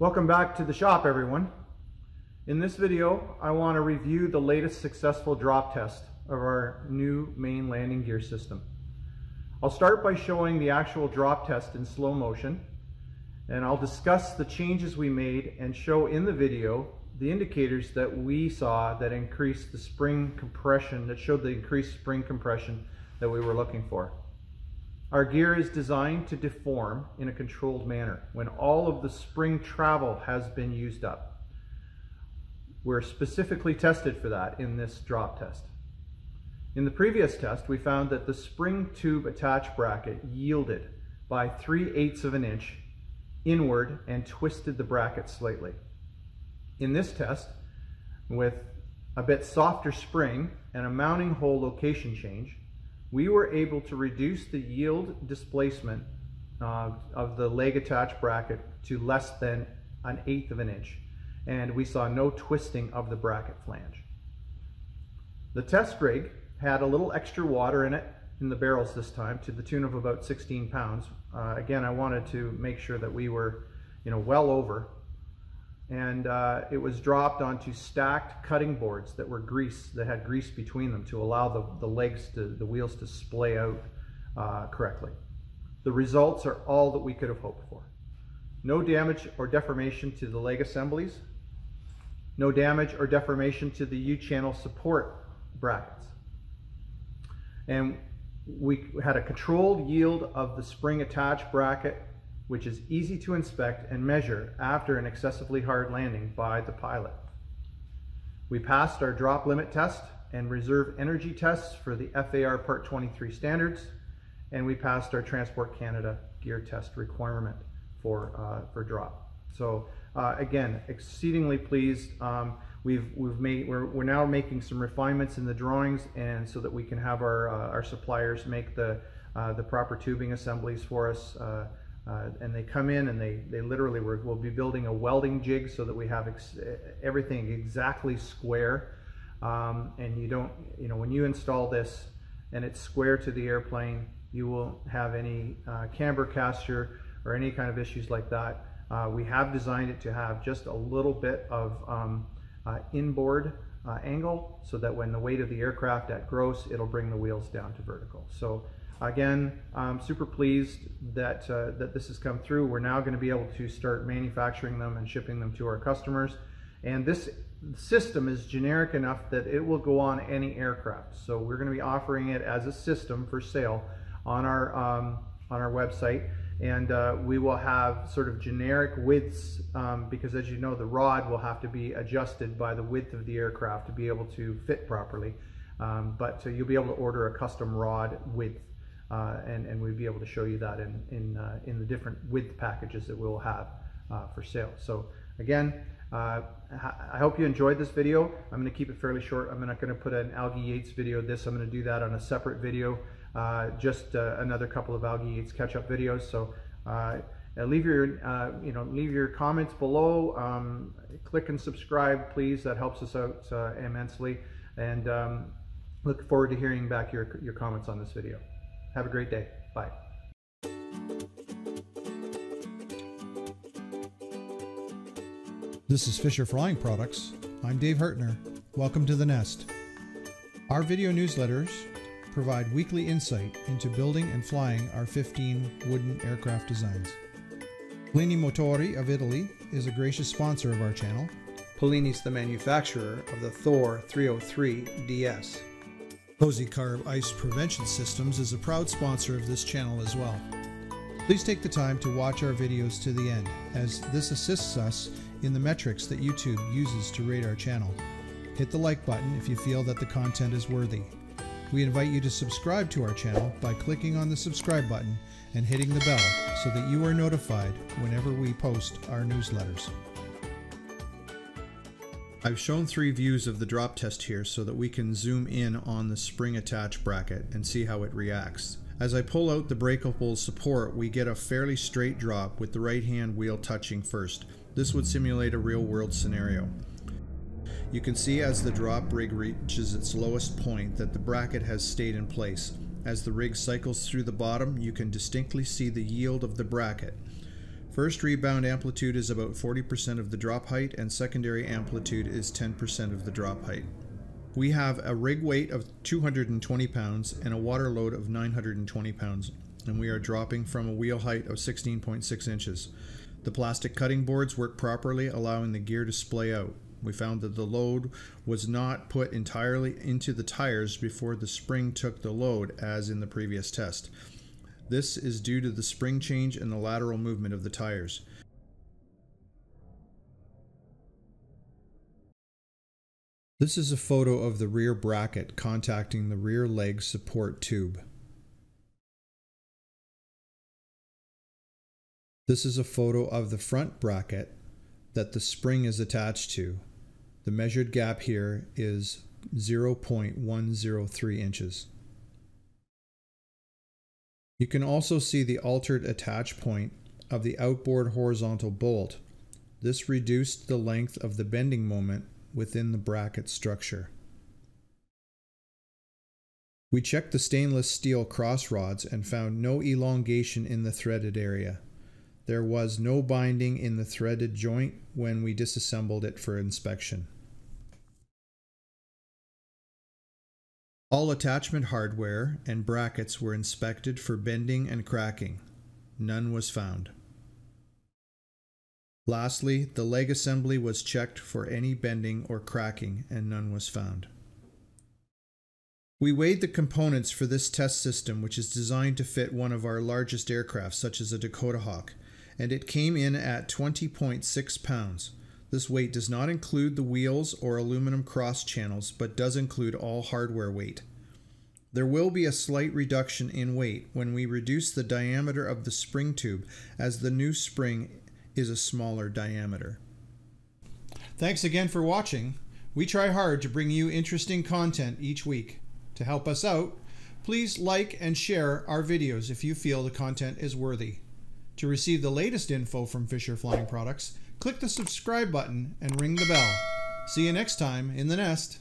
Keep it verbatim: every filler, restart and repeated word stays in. Welcome back to the shop, everyone. In this video, I want to review the latest successful drop test of our new main landing gear system. I'll start by showing the actual drop test in slow motion, and I'll discuss the changes we made and show in the video the indicators that we saw that increased the spring compression, that showed the increased spring compression that we were looking for. Our gear is designed to deform in a controlled manner when all of the spring travel has been used up. We're specifically tested for that in this drop test. In the previous test, we found that the spring tube attach bracket yielded by three eighths of an inch inward and twisted the bracket slightly. In this test, with a bit softer spring and a mounting hole location change, we were able to reduce the yield displacement uh, of the leg attach bracket to less than an eighth of an inch, and we saw no twisting of the bracket flange. The test rig had a little extra water in it, in the barrels this time, to the tune of about sixteen pounds. Uh, again, I wanted to make sure that we were, you know, well over, and uh, it was dropped onto stacked cutting boards that were grease, that had grease between them, to allow the, the legs, to, the wheels to splay out uh, correctly. The results are all that we could have hoped for. No damage or deformation to the leg assemblies, no damage or deformation to the U-channel support brackets. And we had a controlled yield of the spring attach bracket, which is easy to inspect and measure after an excessively hard landing by the pilot. We passed our drop limit test and reserve energy tests for the F A R Part twenty-three standards, and we passed our Transport Canada gear test requirement for, uh, for drop. So uh, again, exceedingly pleased. Um, we've, we've made, we're, we're now making some refinements in the drawings, and so that we can have our, uh, our suppliers make the, uh, the proper tubing assemblies for us. Uh, Uh, and they come in and they, they literally were, will be building a welding jig so that we have ex everything exactly square. Um, and you don't, you know, when you install this and it's square to the airplane, you won't have any uh, camber casture or any kind of issues like that. Uh, we have designed it to have just a little bit of um, uh, inboard uh, angle, so that when the weight of the aircraft at gross, it'll bring the wheels down to vertical. So again, I'm super pleased that, uh, that this has come through. We're now going to be able to start manufacturing them and shipping them to our customers. And this system is generic enough that it will go on any aircraft. So we're going to be offering it as a system for sale on our, um, on our website. And uh, we will have sort of generic widths, um, because as you know, the rod will have to be adjusted by the width of the aircraft to be able to fit properly. Um, but so you'll be able to order a custom rod width. Uh, and, and we'd be able to show you that in, in, uh, in the different width packages that we'll have uh, for sale. So again, uh, I hope you enjoyed this video. I'm going to keep it fairly short. I'm not going to put an Algy Yates video of this. I'm going to do that on a separate video, uh, just uh, another couple of Algy Yates catch-up videos. So uh, leave your, uh, you know, leave your comments below. Um, click and subscribe, please. That helps us out uh, immensely. And um, look forward to hearing back your, your comments on this video. Have a great day. Bye. This is Fisher Flying Products. I'm Dave Hartner. Welcome to the Nest. Our video newsletters provide weekly insight into building and flying our fifteen wooden aircraft designs. Polini Motori of Italy is a gracious sponsor of our channel. Polini's the manufacturer of the Thor three oh three D S. CozyCarb Ice Prevention Systems is a proud sponsor of this channel as well. Please take the time to watch our videos to the end, as this assists us in the metrics that YouTube uses to rate our channel. Hit the like button if you feel that the content is worthy. We invite you to subscribe to our channel by clicking on the subscribe button and hitting the bell so that you are notified whenever we post our newsletters. I've shown three views of the drop test here so that we can zoom in on the spring attach bracket and see how it reacts. As I pull out the breakable support, we get a fairly straight drop with the right hand wheel touching first. This would simulate a real-world scenario. You can see as the drop rig reaches its lowest point that the bracket has stayed in place. As the rig cycles through the bottom, you can distinctly see the yield of the bracket. First rebound amplitude is about forty percent of the drop height, and secondary amplitude is ten percent of the drop height. We have a rig weight of two hundred twenty pounds and a water load of nine hundred twenty pounds, and we are dropping from a wheel height of sixteen point six inches. The plastic cutting boards work properly, allowing the gear to splay out. We found that the load was not put entirely into the tires before the spring took the load, as in the previous test. This is due to the spring change and the lateral movement of the tires. This is a photo of the rear bracket contacting the rear leg support tube. This is a photo of the front bracket that the spring is attached to. The measured gap here is zero point one zero three inches. You can also see the altered attach point of the outboard horizontal bolt. This reduced the length of the bending moment within the bracket structure. We checked the stainless steel cross rods and found no elongation in the threaded area. There was no binding in the threaded joint when we disassembled it for inspection. All attachment hardware and brackets were inspected for bending and cracking. None was found. Lastly, the leg assembly was checked for any bending or cracking, and none was found. We weighed the components for this test system, which is designed to fit one of our largest aircraft, such as a Dakota Hawk, and it came in at twenty point six pounds. This weight does not include the wheels or aluminum cross channels, but does include all hardware weight. There will be a slight reduction in weight when we reduce the diameter of the spring tube, as the new spring is a smaller diameter. Thanks again for watching. We try hard to bring you interesting content each week. To help us out, please like and share our videos if you feel the content is worthy. To receive the latest info from Fisher Flying Products, click the subscribe button and ring the bell. See you next time in the nest.